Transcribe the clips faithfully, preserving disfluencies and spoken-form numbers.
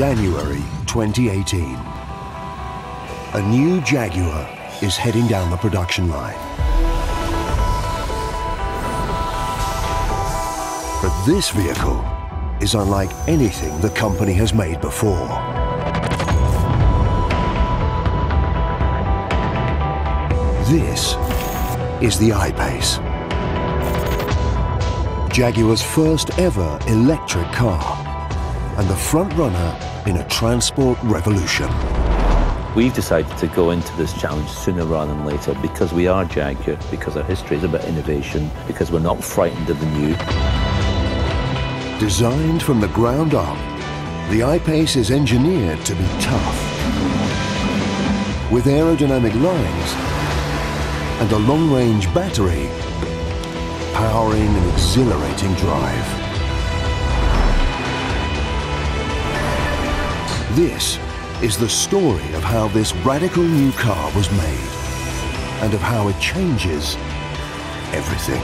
January twenty eighteen. A new Jaguar is heading down the production line. But this vehicle is unlike anything the company has made before. This is the I-PACE. Jaguar's first ever electric car, and the front runner in a transport revolution. We've decided to go into this challenge sooner rather than later because we are Jaguar, because our history is about innovation, because we're not frightened of the new. Designed from the ground up, the I-PACE is engineered to be tough, with aerodynamic lines and a long-range battery powering an exhilarating drive. This is the story of how this radical new car was made and of how it changes everything.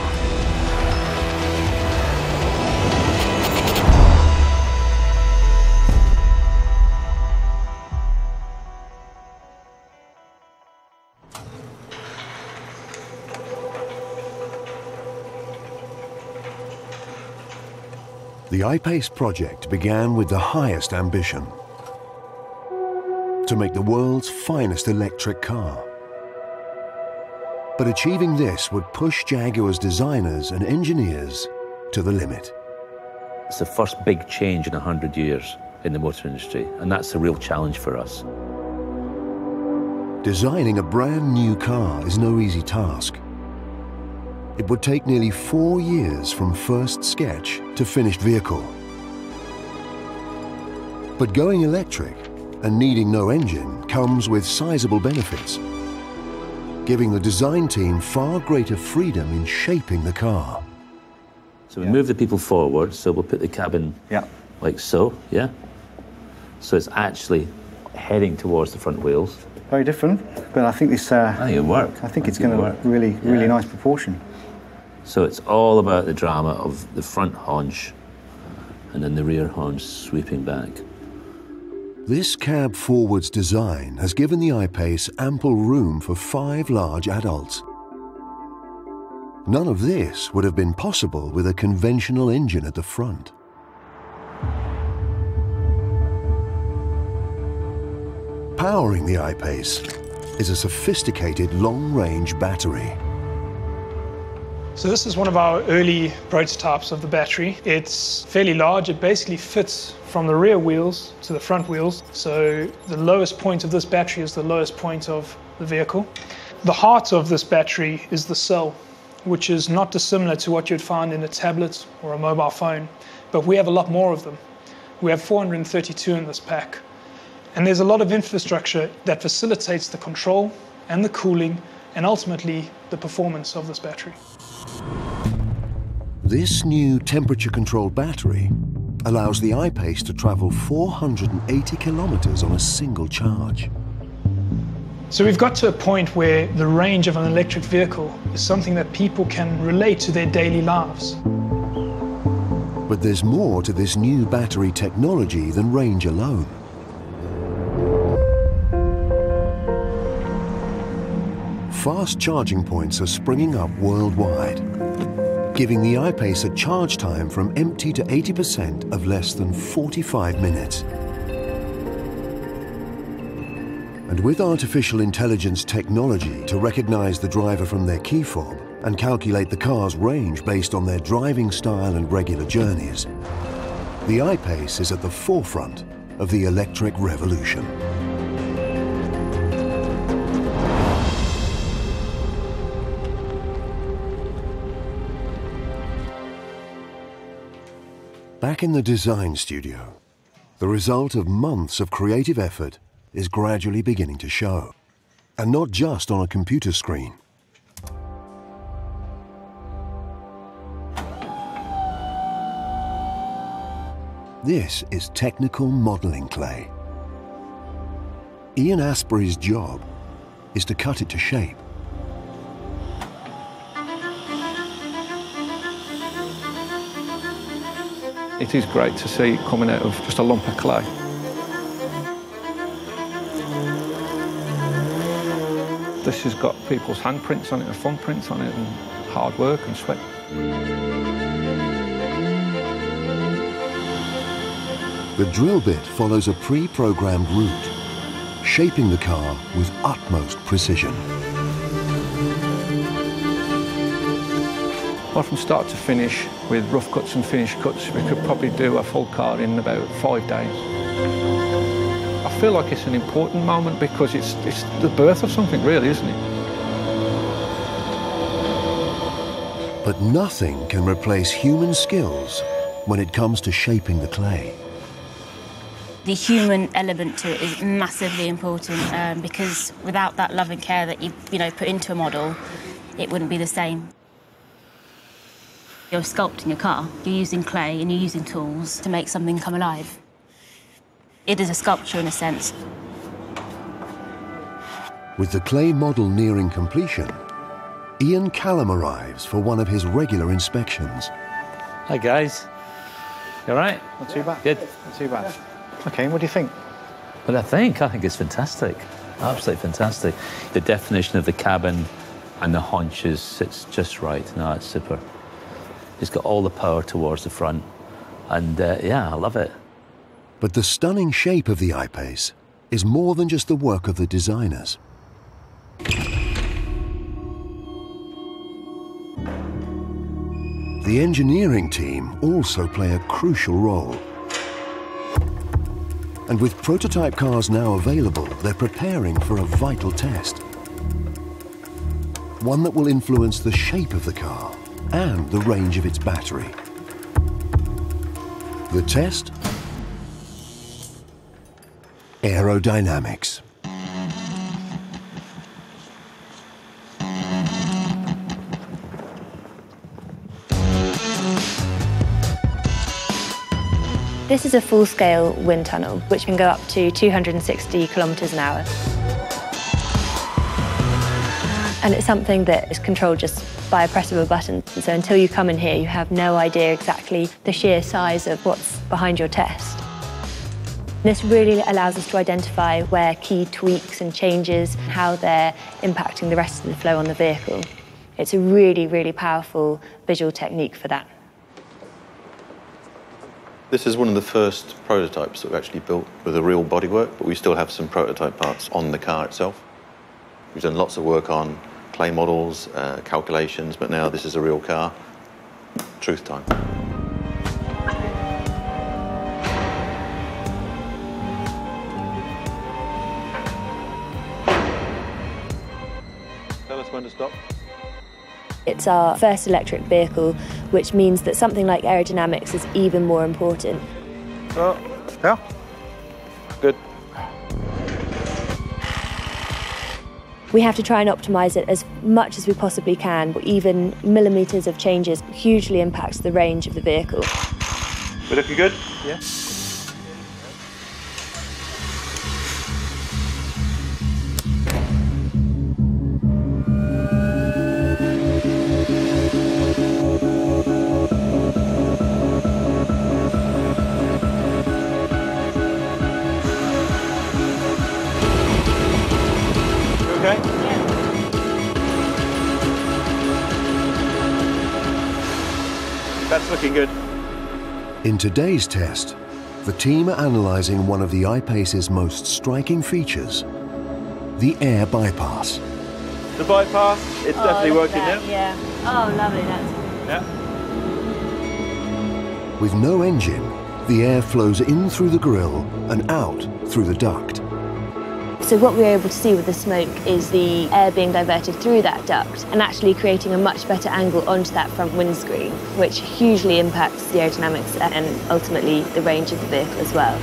The I-PACE project began with the highest ambition: to make the world's finest electric car. But achieving this would push Jaguar's designers and engineers to the limit. It's the first big change in one hundred years in the motor industry, and that's the real challenge for us. Designing a brand new car is no easy task. It would take nearly four years from first sketch to finished vehicle. But going electric and needing no engine comes with sizable benefits, giving the design team far greater freedom in shaping the car. So we yeah. move the people forward, so we'll put the cabin yeah. like so, yeah? So it's actually heading towards the front wheels. Very different, but I think this... Uh, I think it'll work. I think I it's going to look really, yeah. really nice proportion. So it's all about the drama of the front haunch and then the rear haunch sweeping back. This cab forwards design has given the I-PACE ample room for five large adults. None of this would have been possible with a conventional engine at the front. Powering the I-PACE is a sophisticated long-range battery. So this is one of our early prototypes of the battery. It's fairly large. It basically fits from the rear wheels to the front wheels. So the lowest point of this battery is the lowest point of the vehicle. The heart of this battery is the cell, which is not dissimilar to what you'd find in a tablet or a mobile phone, but we have a lot more of them. We have four hundred thirty-two in this pack. And there's a lot of infrastructure that facilitates the control and the cooling and ultimately the performance of this battery. This new temperature-controlled battery allows the I-PACE to travel four hundred eighty kilometers on a single charge. So we've got to a point where the range of an electric vehicle is something that people can relate to their daily lives. But there's more to this new battery technology than range alone. Fast charging points are springing up worldwide, giving the I-PACE a charge time from empty to eighty percent of less than forty-five minutes. And with artificial intelligence technology to recognize the driver from their key fob and calculate the car's range based on their driving style and regular journeys, the I-PACE is at the forefront of the electric revolution. Back in the design studio, the result of months of creative effort is gradually beginning to show, and not just on a computer screen. This is technical modeling clay. Ian Asprey's job is to cut it to shape. It is great to see it coming out of just a lump of clay. This has got people's handprints on it and thumbprints on it and hard work and sweat. The drill bit follows a pre-programmed route, shaping the car with utmost precision. Well, from start to finish, with rough cuts and finish cuts, we could probably do a full car in about five days. I feel like it's an important moment because it's, it's the birth of something really, isn't it? But nothing can replace human skills when it comes to shaping the clay. The human element to it is massively important um, because without that love and care that you, you know, put into a model, it wouldn't be the same. You're sculpting a car, you're using clay and you're using tools to make something come alive. It is a sculpture in a sense. With the clay model nearing completion, Ian Callum arrives for one of his regular inspections. Hi guys, you all right? Not too bad. Good. Not too bad. Yeah. OK, what do you think? Well, I think, I think it's fantastic. Absolutely fantastic. The definition of the cabin and the haunches, it's just right. No, it's super. It's got all the power towards the front. And, uh, yeah, I love it. But the stunning shape of the I-PACE is more than just the work of the designers. The engineering team also play a crucial role. And with prototype cars now available, they're preparing for a vital test. One that will influence the shape of the car and the range of its battery. The test? Aerodynamics. This is a full-scale wind tunnel, which can go up to two hundred and sixty kilometres an hour. And it's something that is controlled just by a press of a button. And so until you come in here, you have no idea exactly the sheer size of what's behind your test. This really allows us to identify where key tweaks and changes, how they're impacting the rest of the flow on the vehicle. It's a really, really powerful visual technique for that. This is one of the first prototypes that we actually built with a real bodywork, but we still have some prototype parts on the car itself. We've done lots of work on clay models, uh, calculations, but now this is a real car. Truth time. Tell us when to stop. It's our first electric vehicle, which means that something like aerodynamics is even more important. Oh, yeah. Good. We have to try and optimise it as much as we possibly can, but even millimetres of changes hugely impacts the range of the vehicle. We're looking good? Yeah. That's looking good. In today's test, the team are analysing one of the I-PACE's most striking features, the air bypass. The bypass, it's oh, definitely working now. Yeah. Oh, lovely, that's good. Yeah. With no engine, the air flows in through the grille and out through the duct. So what we're able to see with the smoke is the air being diverted through that duct and actually creating a much better angle onto that front windscreen, which hugely impacts the aerodynamics and ultimately the range of the vehicle as well.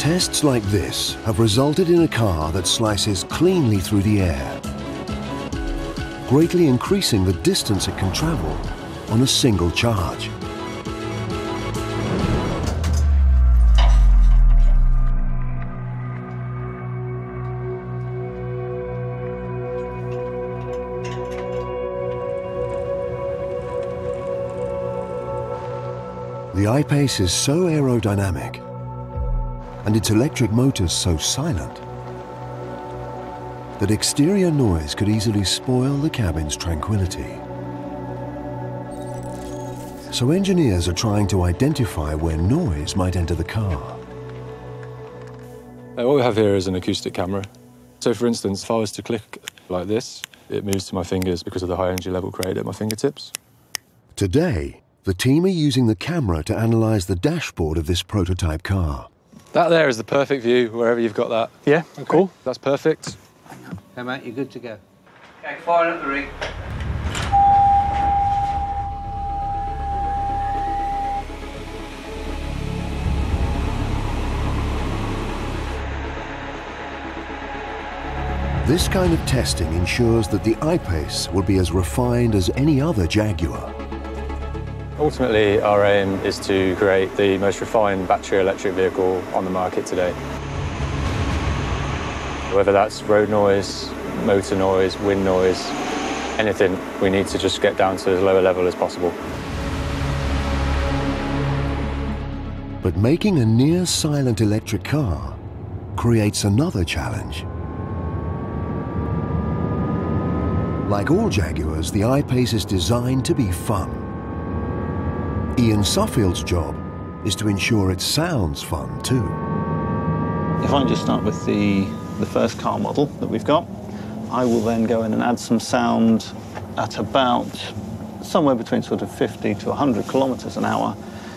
Tests like this have resulted in a car that slices cleanly through the air, greatly increasing the distance it can travel on a single charge. The I-PACE is so aerodynamic and its electric motors so silent that exterior noise could easily spoil the cabin's tranquility. So engineers are trying to identify where noise might enter the car. What we have here is an acoustic camera. So for instance, if I was to click like this, it moves to my fingers because of the high energy level created at my fingertips. Today, the team are using the camera to analyse the dashboard of this prototype car. That there is the perfect view, wherever you've got that. Yeah, okay. Cool. That's perfect. Hey mate, you're good to go. Okay, fire up the ring. This kind of testing ensures that the I-PACE will be as refined as any other Jaguar. Ultimately, our aim is to create the most refined battery electric vehicle on the market today. Whether that's road noise, motor noise, wind noise, anything, we need to just get down to as low a level as possible. But making a near-silent electric car creates another challenge. Like all Jaguars, the I-PACE is designed to be fun. Ian Suffield's job is to ensure it sounds fun too. If I just start with the, the first car model that we've got, I will then go in and add some sound at about somewhere between sort of fifty to one hundred kilometers an hour,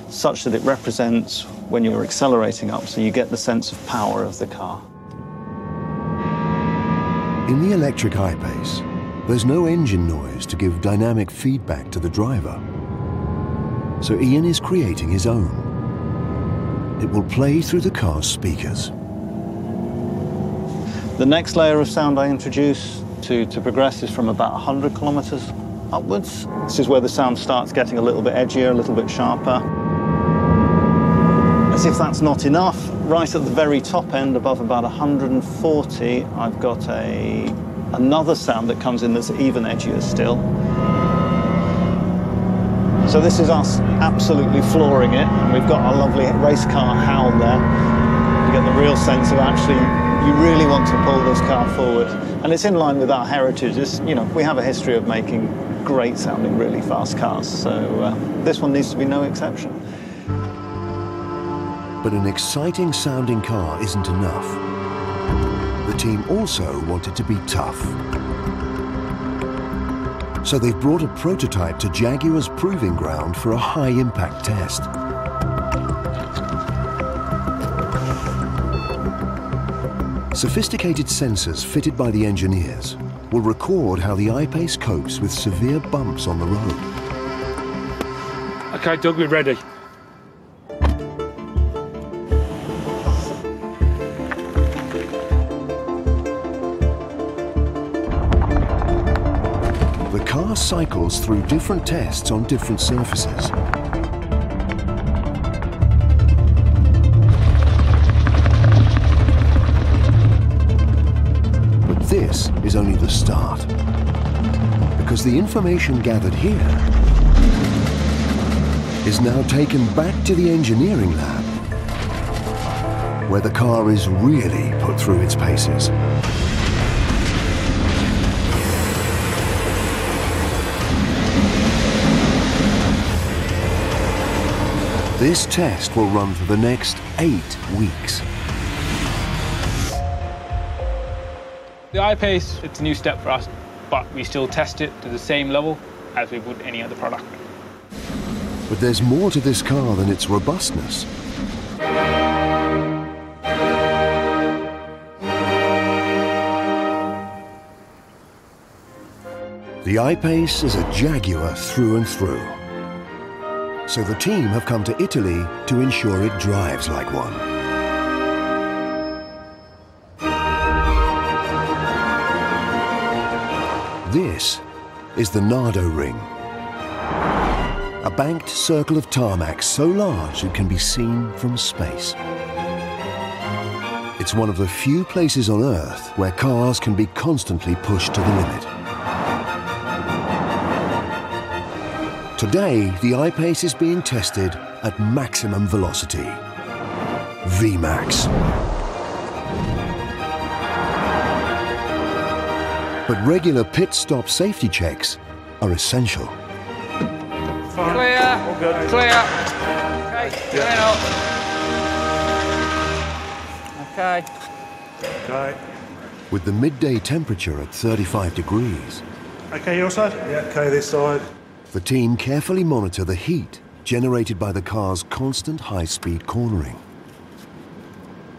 such that it represents when you're accelerating up, so you get the sense of power of the car. In the electric I-PACE, there's no engine noise to give dynamic feedback to the driver. So Ian is creating his own. It will play through the car's speakers. The next layer of sound I introduce to, to progress is from about one hundred kilometers upwards. This is where the sound starts getting a little bit edgier, a little bit sharper. As if that's not enough, right at the very top end, above about one hundred forty, I've got a another sound that comes in that's even edgier still. So this is us absolutely flooring it. And we've got our lovely race car howl there. You get the real sense of actually, you really want to pull this car forward. And it's in line with our heritage. It's, you know, we have a history of making great sounding, really fast cars. So uh, this one needs to be no exception. But an exciting sounding car isn't enough. The team also wanted to be tough. So they've brought a prototype to Jaguar's proving ground for a high-impact test. Sophisticated sensors fitted by the engineers will record how the I-PACE copes with severe bumps on the road. OK, Doug, we're ready. Cycles through different tests on different surfaces. But this is only the start, because the information gathered here is now taken back to the engineering lab, where the car is really put through its paces. This test will run for the next eight weeks. The I-PACE, it's a new step for us, but we still test it to the same level as we would any other product. But there's more to this car than its robustness. The I-PACE is a Jaguar through and through. So the team have come to Italy to ensure it drives like one. This is the Nardo Ring, a banked circle of tarmac so large it can be seen from space. It's one of the few places on Earth where cars can be constantly pushed to the limit. Today, the I-PACE is being tested at maximum velocity. V max. But regular pit stop safety checks are essential. Fine. Clear, all good. Clear. Okay, clear up. Okay. Okay. With the midday temperature at thirty-five degrees. Okay, your side? Yeah, okay, this side. The team carefully monitor the heat generated by the car's constant high-speed cornering.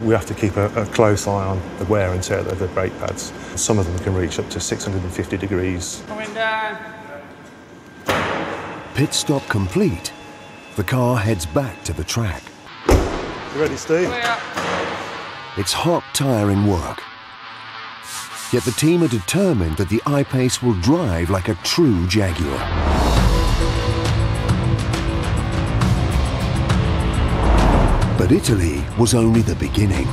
We have to keep a, a close eye on the wear and tear of the brake pads. Some of them can reach up to six hundred fifty degrees. Coming down. Pit stop complete. The car heads back to the track. You ready, Steve? Clear. It's hot, tiring work. Yet the team are determined that the I-PACE will drive like a true Jaguar. But Italy was only the beginning.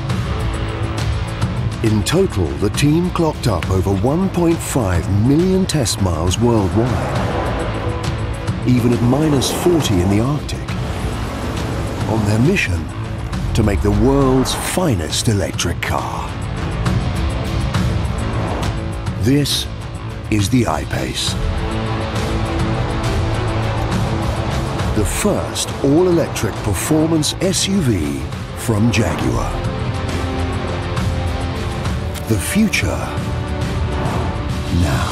In total, the team clocked up over one point five million test miles worldwide, even at minus forty in the Arctic, on their mission to make the world's finest electric car. This is the I-PACE. The first all-electric performance S U V from Jaguar. The future now.